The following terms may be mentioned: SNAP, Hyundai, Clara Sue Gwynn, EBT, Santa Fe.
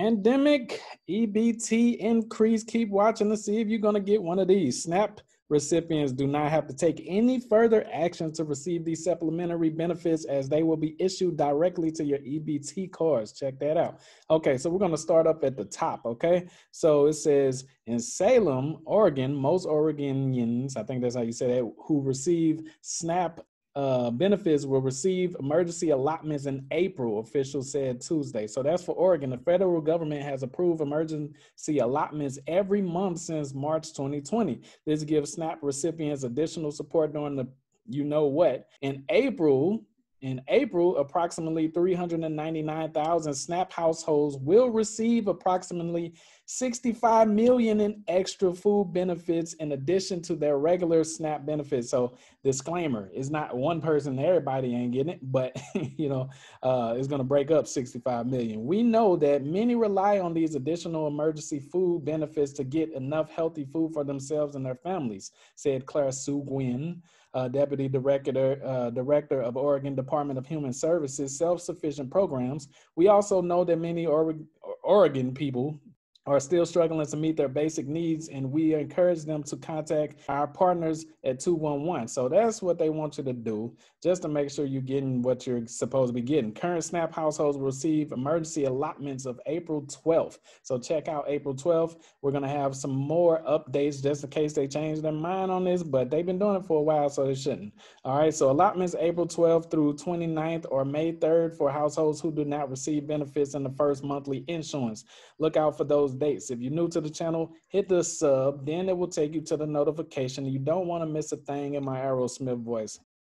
Pandemic EBT increase. Keep watching to see if you're going to get one of these. SNAP recipients do not have to take any further action to receive these supplementary benefits, as they will be issued directly to your EBT cards. Check that out. Okay, so we're going to start up at the top, okay? So it says in Salem, Oregon, most Oregonians, I think that's how you say that, who receive SNAP benefits will receive emergency allotments in April, officials said Tuesday. So that's for Oregon. The federal government has approved emergency allotments every month since March 2020. This gives SNAP recipients additional support during the you know what. In April, approximately 399,000 SNAP households will receive approximately $65 million in extra food benefits in addition to their regular SNAP benefits. So disclaimer, it's not one person, everybody ain't getting it, but you know, it's going to break up 65 million. We know that many rely on these additional emergency food benefits to get enough healthy food for themselves and their families, said Clara Sue Gwynn, Deputy Director of Oregon Department of Human Services Self-Sufficient Programs. We also know that many Oregon people are still struggling to meet their basic needs, and we encourage them to contact our partners at 211. So that's what they want you to do, just to make sure you're getting what you're supposed to be getting. Current SNAP households will receive emergency allotments of April 12th. So check out April 12th. We're going to have some more updates just in case they change their mind on this, but they've been doing it for a while, so they shouldn't. All right, so allotments April 12th through 29th or May 3rd for households who do not receive benefits in the first monthly insurance. Look out for those dates. If you're new to the channel, hit the sub, then it will take you to the notification. You don't want to miss a thing in my Aerosmith voice.